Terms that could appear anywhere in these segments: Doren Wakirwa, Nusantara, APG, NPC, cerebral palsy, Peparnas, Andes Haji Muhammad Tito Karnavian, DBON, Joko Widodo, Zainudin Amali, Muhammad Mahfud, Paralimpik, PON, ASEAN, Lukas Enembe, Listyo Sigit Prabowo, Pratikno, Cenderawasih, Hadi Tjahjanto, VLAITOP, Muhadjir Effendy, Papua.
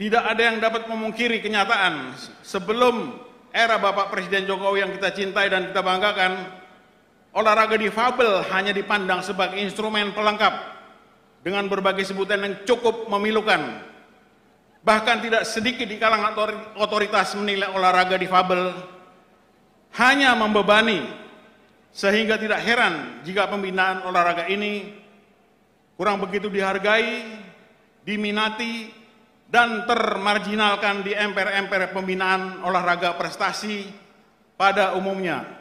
Tidak ada yang dapat memungkiri kenyataan, sebelum era Bapak Presiden Jokowi yang kita cintai dan kita banggakan, olahraga difabel hanya dipandang sebagai instrumen pelengkap dengan berbagai sebutan yang cukup memilukan. Bahkan tidak sedikit di kalangan otoritas menilai olahraga difabel hanya membebani, sehingga tidak heran jika pembinaan olahraga ini kurang begitu dihargai, diminati, dan termarginalkan di emper-emper pembinaan olahraga prestasi pada umumnya.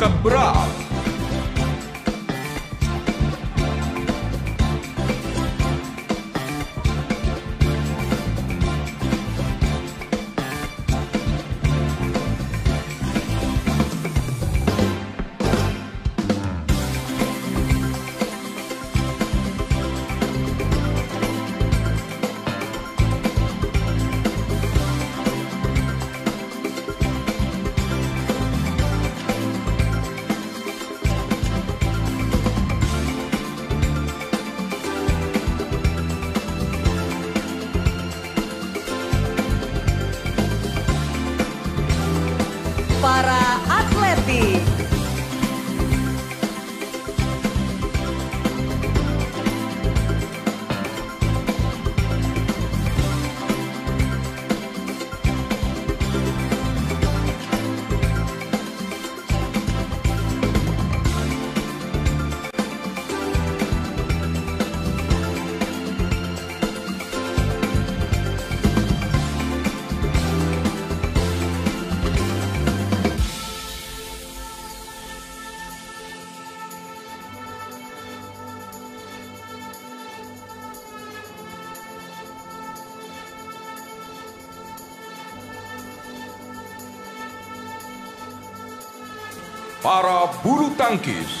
keberatan. Para bulu tangkis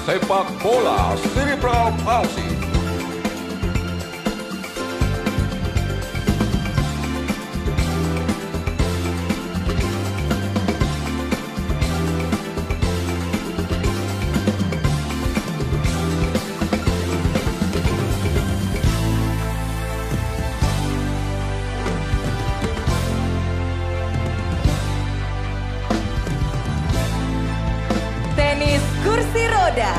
sepak bola cerebral palsy. Kursi roda.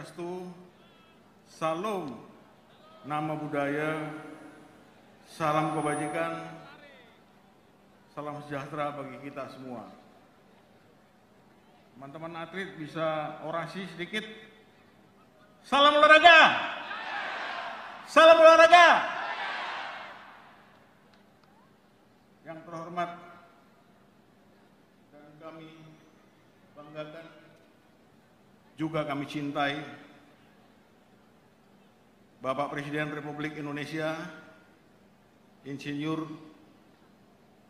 Swastiastu, Salam, Nama Budaya, Salam Kebajikan, Salam Sejahtera bagi kita semua. Teman-teman atlet bisa orasi sedikit. Salam olahraga! Salam olahraga! Yang terhormat dan kami banggakan, juga kami cintai, Bapak Presiden Republik Indonesia Insinyur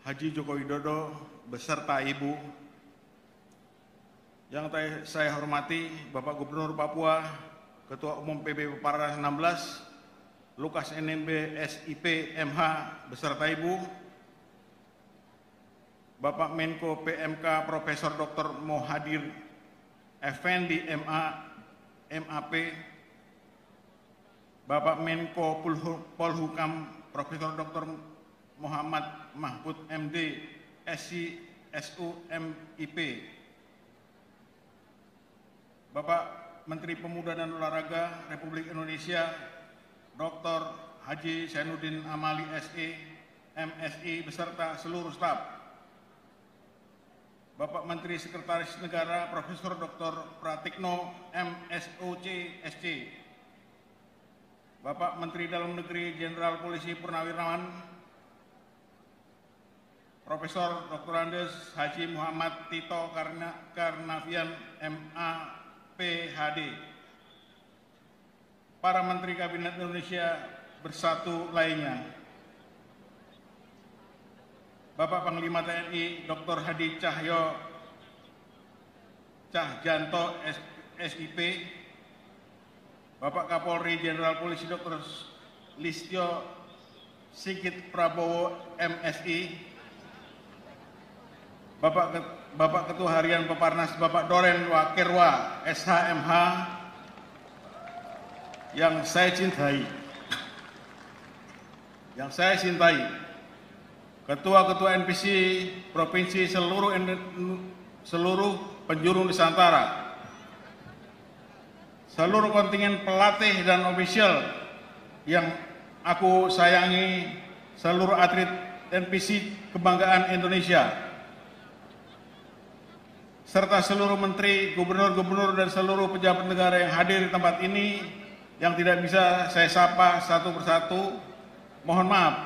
Haji Joko Widodo beserta Ibu. Yang saya hormati Bapak Gubernur Papua, Ketua Umum PB Peparnas 16, Lukas Enembe SIP MH beserta Ibu. Bapak Menko PMK Profesor Dr. Muhadjir Effendy MAP, Bapak Menko Polhukam Profesor Dr. Muhammad Mahfud MD SI SU MIP, Bapak Menteri Pemuda dan Olahraga Republik Indonesia Dr. Haji Zainudin Amali SE MSI beserta seluruh staf, Bapak Menteri Sekretaris Negara Profesor Dr. Pratikno MSOC SC, Bapak Menteri Dalam Negeri Jenderal Polisi Purnawirawan Profesor Dr. Andes Haji Muhammad Tito Karnavian MAPHD, para Menteri Kabinet Indonesia Bersatu lainnya, Bapak Panglima TNI Dr. Hadi Tjahjanto SIP, Bapak Kapolri Jenderal Polisi Dr. Listyo Sigit Prabowo MSI, Bapak Ketua Harian Peparnas Bapak Doren Wakirwa SHMH yang saya cintai, Ketua-ketua NPC provinsi seluruh penjuru Nusantara, seluruh kontingen pelatih dan ofisial yang aku sayangi, seluruh atlet NPC kebanggaan Indonesia, serta seluruh menteri, gubernur-gubernur dan seluruh pejabat negara yang hadir di tempat ini yang tidak bisa saya sapa satu persatu, mohon maaf.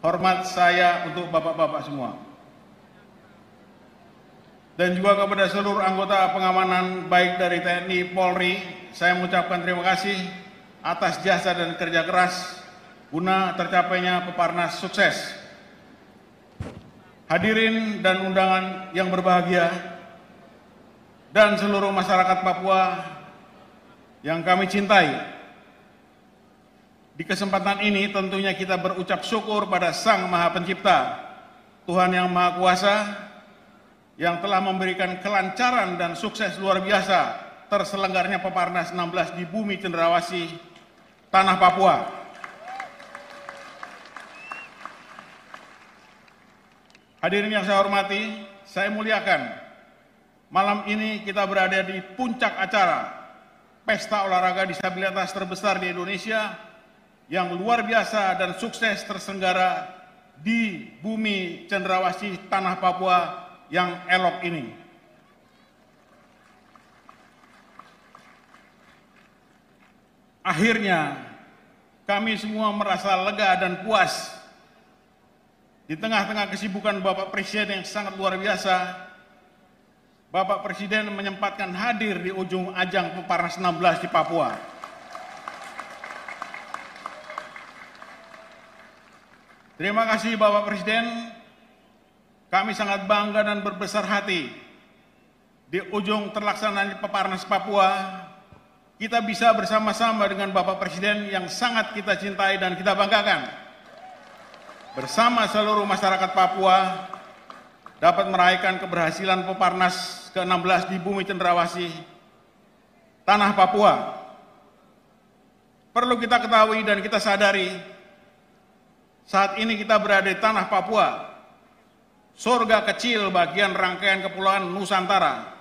Hormat saya untuk bapak-bapak semua. Dan juga kepada seluruh anggota pengamanan baik dari TNI, Polri, saya mengucapkan terima kasih atas jasa dan kerja keras guna tercapainya Peparnas sukses. Hadirin dan undangan yang berbahagia dan seluruh masyarakat Papua yang kami cintai. Di kesempatan ini tentunya kita berucap syukur pada Sang Maha Pencipta, Tuhan yang Maha Kuasa, yang telah memberikan kelancaran dan sukses luar biasa terselenggarnya Peparnas 16 di bumi Cenderawasih, tanah Papua. Hadirin yang saya hormati, saya muliakan. Malam ini kita berada di puncak acara Pesta Olahraga Disabilitas terbesar di Indonesia, yang luar biasa dan sukses terselenggara di bumi Cenderawasih tanah Papua yang elok ini. Akhirnya kami semua merasa lega dan puas. Di tengah-tengah kesibukan Bapak Presiden yang sangat luar biasa, Bapak Presiden menyempatkan hadir di ujung ajang Peparnas 16 di Papua. Terima kasih Bapak Presiden, kami sangat bangga dan berbesar hati. Di ujung terlaksananya Peparnas Papua, kita bisa bersama-sama dengan Bapak Presiden yang sangat kita cintai dan kita banggakan. Bersama seluruh masyarakat Papua, dapat meraihkan keberhasilan Peparnas ke-16 di bumi Cenderawasih, tanah Papua. Perlu kita ketahui dan kita sadari, saat ini kita berada di tanah Papua, surga kecil bagian rangkaian kepulauan Nusantara.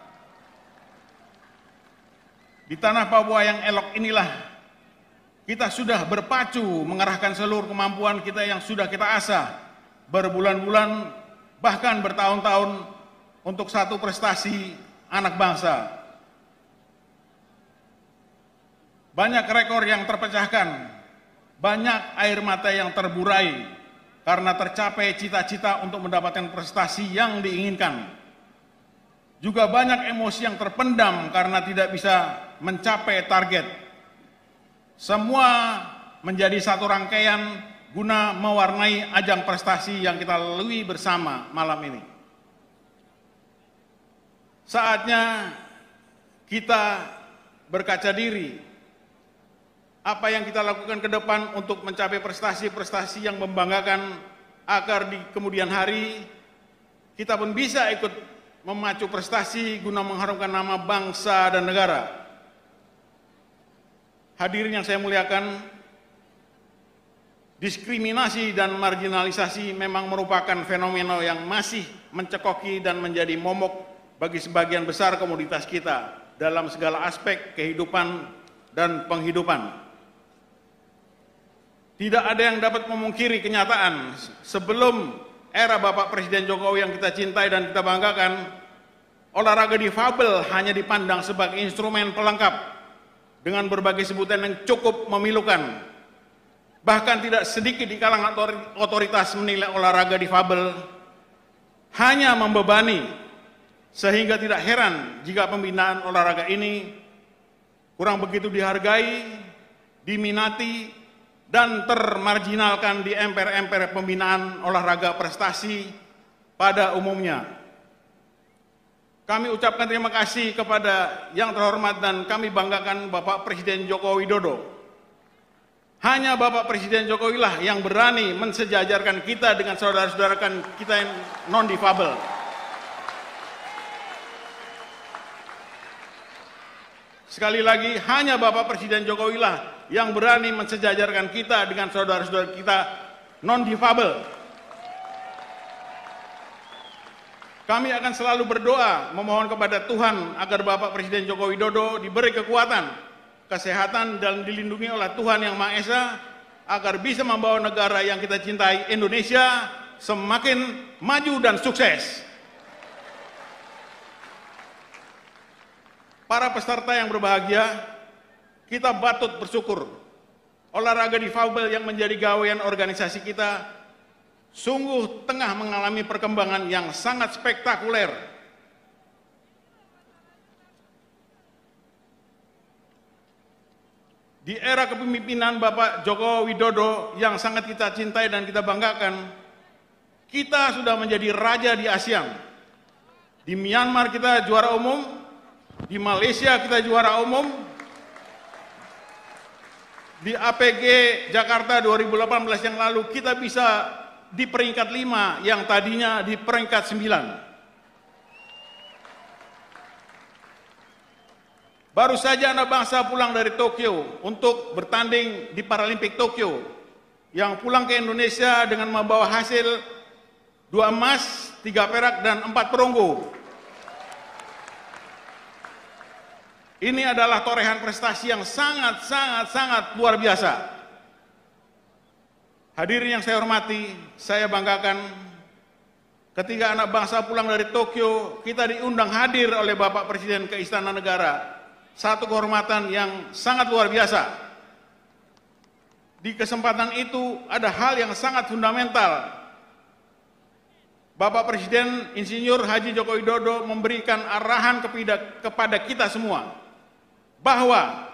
Di tanah Papua yang elok inilah kita sudah berpacu mengerahkan seluruh kemampuan kita yang sudah kita asah berbulan-bulan bahkan bertahun-tahun untuk satu prestasi anak bangsa. Banyak rekor yang terpecahkan, banyak air mata yang terburai karena tercapai cita-cita untuk mendapatkan prestasi yang diinginkan. Juga banyak emosi yang terpendam karena tidak bisa mencapai target. Semua menjadi satu rangkaian guna mewarnai ajang prestasi yang kita lalui bersama malam ini. Saatnya kita berkaca diri apa yang kita lakukan ke depan untuk mencapai prestasi-prestasi yang membanggakan agar di kemudian hari kita pun bisa ikut memacu prestasi guna mengharumkan nama bangsa dan negara. Hadirin yang saya muliakan, diskriminasi dan marginalisasi memang merupakan fenomena yang masih mencekoki dan menjadi momok bagi sebagian besar komoditas kita dalam segala aspek kehidupan dan penghidupan. Tidak ada yang dapat memungkiri kenyataan, sebelum era Bapak Presiden Jokowi yang kita cintai dan kita banggakan, olahraga difabel hanya dipandang sebagai instrumen pelengkap dengan berbagai sebutan yang cukup memilukan. Bahkan tidak sedikit di kalangan otoritas menilai olahraga difabel hanya membebani, sehingga tidak heran jika pembinaan olahraga ini kurang begitu dihargai, diminati, dan termarginalkan di emper-emper pembinaan olahraga prestasi pada umumnya. Kami ucapkan terima kasih kepada yang terhormat dan kami banggakan Bapak Presiden Joko Widodo. Hanya Bapak Presiden Jokowi lah yang berani mensejajarkan kita dengan saudara-saudara kita yang non-difabel. Sekali lagi, hanya Bapak Presiden Jokowi lah yang berani mensejajarkan kita dengan saudara-saudara kita non-difabel. Kami akan selalu berdoa memohon kepada Tuhan agar Bapak Presiden Joko Widodo diberi kekuatan, kesehatan, dan dilindungi oleh Tuhan Yang Maha Esa agar bisa membawa negara yang kita cintai, Indonesia, semakin maju dan sukses. Para peserta yang berbahagia, kita patut bersyukur. Olahraga difabel yang menjadi gawean organisasi kita sungguh tengah mengalami perkembangan yang sangat spektakuler. Di era kepemimpinan Bapak Joko Widodo yang sangat kita cintai dan kita banggakan, kita sudah menjadi raja di ASEAN. Di Myanmar kita juara umum, di Malaysia kita juara umum, di APG Jakarta 2018 yang lalu kita bisa di peringkat 5 yang tadinya di peringkat 9. Baru saja anak bangsa pulang dari Tokyo untuk bertanding di Paralimpik Tokyo, yang pulang ke Indonesia dengan membawa hasil 2 emas, 3 perak, dan 4 perunggu. Ini adalah torehan prestasi yang sangat luar biasa. Hadirin yang saya hormati, saya banggakan ketika anak bangsa pulang dari Tokyo, kita diundang hadir oleh Bapak Presiden ke Istana Negara. Satu kehormatan yang sangat luar biasa. Di kesempatan itu ada hal yang sangat fundamental. Bapak Presiden Insinyur Haji Joko Widodo memberikan arahan kepada kita semua bahwa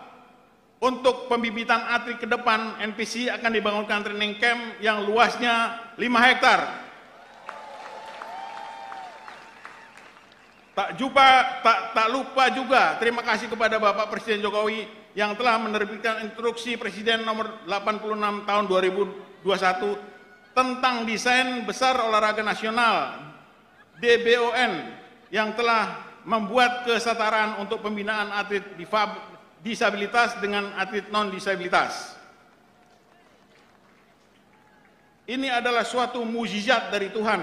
untuk pembibitan atlet ke depan, NPC akan dibangunkan training camp yang luasnya 5 hektar. Tak lupa juga terima kasih kepada Bapak Presiden Jokowi yang telah menerbitkan instruksi Presiden nomor 86 tahun 2021 tentang desain besar olahraga nasional DBON yang telah membuat kesetaraan untuk pembinaan atlet disabilitas dengan atlet non-disabilitas. Ini adalah suatu mukjizat dari Tuhan.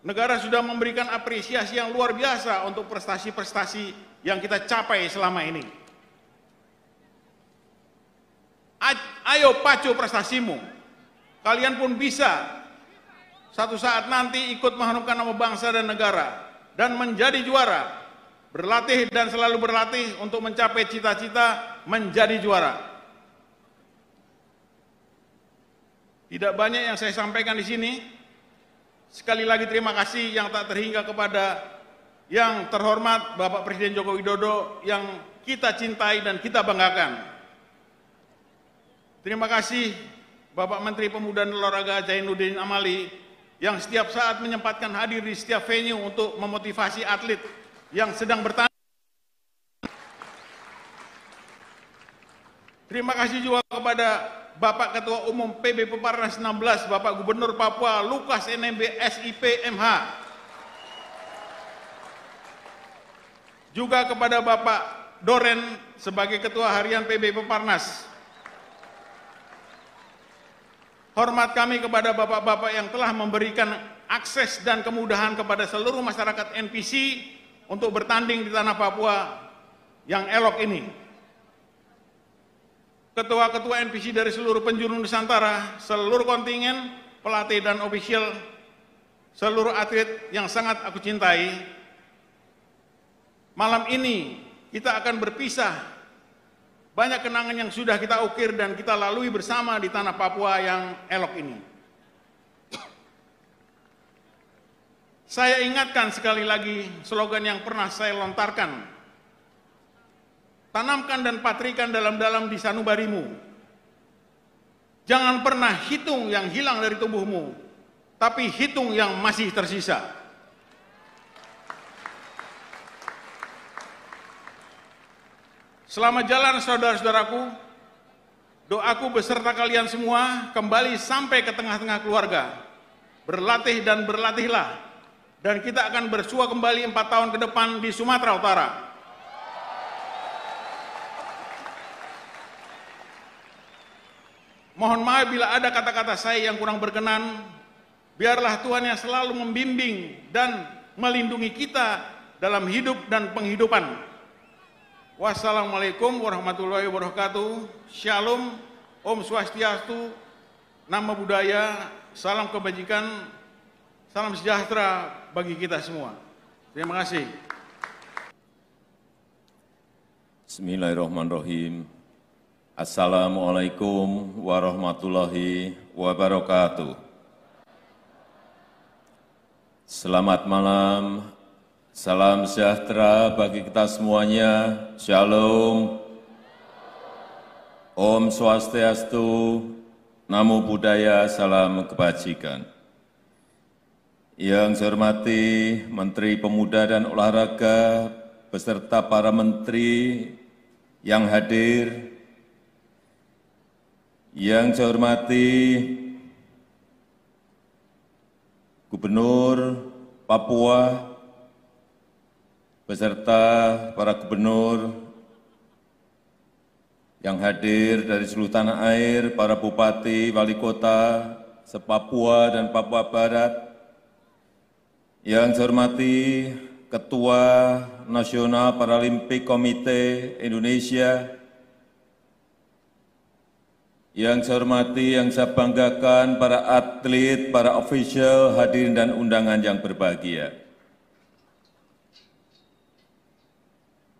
Negara sudah memberikan apresiasi yang luar biasa untuk prestasi-prestasi yang kita capai selama ini. Ayo pacu prestasimu. Kalian pun bisa satu saat nanti ikut mengharumkan nama bangsa dan negara dan menjadi juara. Berlatih dan selalu berlatih untuk mencapai cita-cita menjadi juara. Tidak banyak yang saya sampaikan di sini. Sekali lagi terima kasih yang tak terhingga kepada yang terhormat Bapak Presiden Joko Widodo yang kita cintai dan kita banggakan. Terima kasih Bapak Menteri Pemuda dan Olahraga Zainudin Amali yang setiap saat menyempatkan hadir di setiap venue untuk memotivasi atlet yang sedang bertanding. Terima kasih juga kepada Bapak Ketua Umum PB Peparnas 16, Bapak Gubernur Papua Lukas Enembe SIP MH. Juga kepada Bapak Doren sebagai Ketua Harian PB Peparnas. Hormat kami kepada bapak-bapak yang telah memberikan akses dan kemudahan kepada seluruh masyarakat NPC untuk bertanding di tanah Papua yang elok ini. Ketua-ketua NPC dari seluruh penjuru Nusantara, seluruh kontingen, pelatih dan ofisial, seluruh atlet yang sangat aku cintai. Malam ini kita akan berpisah. Banyak kenangan yang sudah kita ukir dan kita lalui bersama di tanah Papua yang elok ini. Saya ingatkan sekali lagi slogan yang pernah saya lontarkan. Tanamkan dan patrikan dalam-dalam di sanubarimu. Jangan pernah hitung yang hilang dari tubuhmu, tapi hitung yang masih tersisa. Selamat jalan saudara-saudaraku, doaku beserta kalian semua kembali sampai ke tengah-tengah keluarga. Berlatih dan berlatihlah, dan kita akan bersua kembali 4 tahun ke depan di Sumatera Utara. Mohon maaf bila ada kata-kata saya yang kurang berkenan. Biarlah Tuhan yang selalu membimbing dan melindungi kita dalam hidup dan penghidupan. Wassalamualaikum warahmatullahi wabarakatuh. Shalom, Om Swastiastu, Namo Buddhaya, salam kebajikan, salam sejahtera bagi kita semua. Terima kasih. Bismillahirrahmanirrahim. Assalamualaikum warahmatullahi wabarakatuh. Selamat malam, salam sejahtera bagi kita semuanya. Shalom, Om Swastiastu, Namo Buddhaya, salam kebajikan. Yang saya hormati Menteri Pemuda dan Olahraga beserta para menteri yang hadir. Yang saya hormati Gubernur Papua beserta para gubernur yang hadir dari seluruh tanah air, para bupati, wali kota se-Papua dan Papua Barat. Yang saya hormati Ketua Nasional Paralimpik Komite Indonesia. Yang saya hormati, yang saya banggakan, para atlet, para official, hadirin dan undangan yang berbahagia.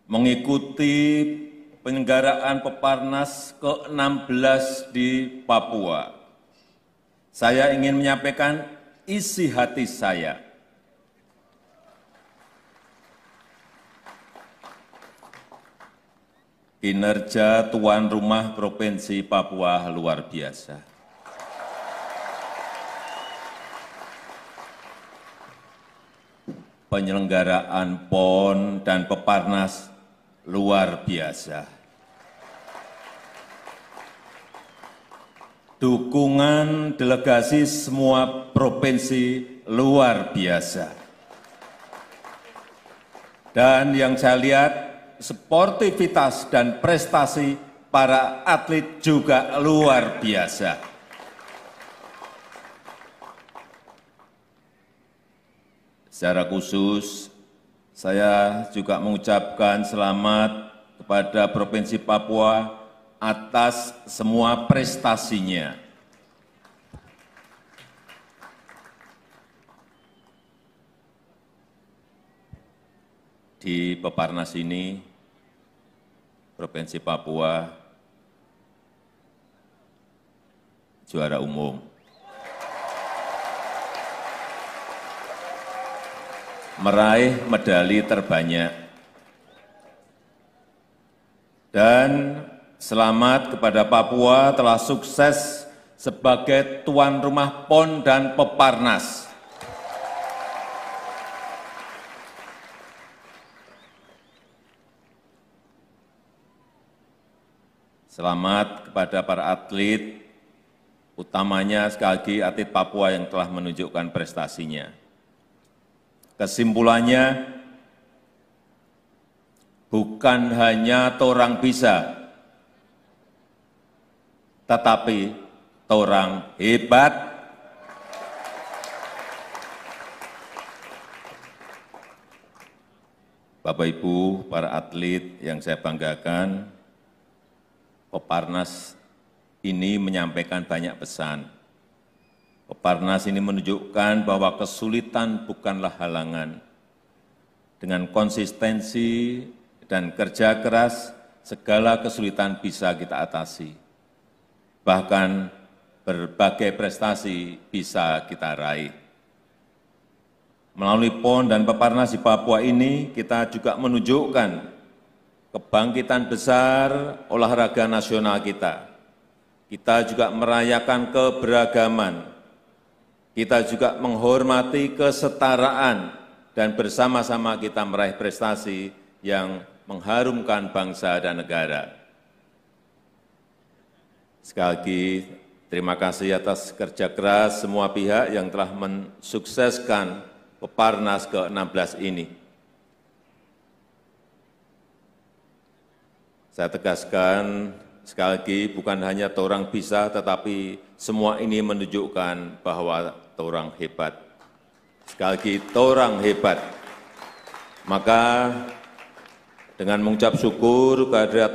Mengikuti penyelenggaraan Peparnas ke-16 di Papua, saya ingin menyampaikan isi hati saya. Kinerja tuan rumah Provinsi Papua luar biasa. Penyelenggaraan PON dan Peparnas luar biasa. Dukungan delegasi semua provinsi luar biasa. Dan yang saya lihat, sportivitas dan prestasi para atlet juga luar biasa. Secara khusus, Saya juga mengucapkan selamat kepada Provinsi Papua atas semua prestasinya. Di Peparnas ini, Provinsi Papua juara umum. Meraih medali terbanyak. Dan selamat kepada Papua telah sukses sebagai tuan rumah PON dan Peparnas. Selamat kepada para atlet, utamanya sekali lagi atlet Papua yang telah menunjukkan prestasinya. Kesimpulannya, bukan hanya torang bisa, tetapi torang hebat. Bapak Ibu, para atlet yang saya banggakan, Peparnas ini menyampaikan banyak pesan. Peparnas ini menunjukkan bahwa kesulitan bukanlah halangan. Dengan konsistensi dan kerja keras, segala kesulitan bisa kita atasi. Bahkan berbagai prestasi bisa kita raih. Melalui PON dan Peparnas di Papua ini, kita juga menunjukkan kebangkitan besar olahraga nasional kita. Kita juga merayakan keberagaman. Kita juga menghormati kesetaraan dan bersama-sama kita meraih prestasi yang mengharumkan bangsa dan negara. Sekali lagi, terima kasih atas kerja keras semua pihak yang telah mensukseskan Peparnas ke-16 ini. Saya tegaskan sekali lagi, bukan hanya torang bisa, tetapi semua ini menunjukkan bahwa torang hebat. Sekali lagi, torang hebat. Maka dengan mengucap syukur kehadirat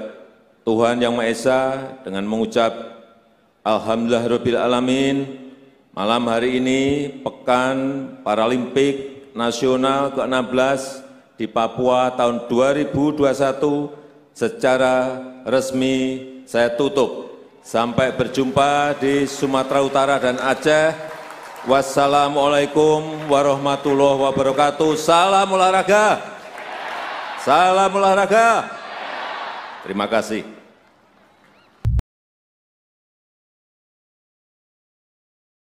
Tuhan Yang Maha Esa, dengan mengucap Alhamdulillahirabbil alamin, malam hari ini Pekan Paralimpik Nasional ke-16 di Papua tahun 2021 secara resmi saya tutup. Sampai berjumpa di Sumatera Utara dan Aceh. Wassalamualaikum warahmatullahi wabarakatuh. Salam olahraga. Salam olahraga. Terima kasih.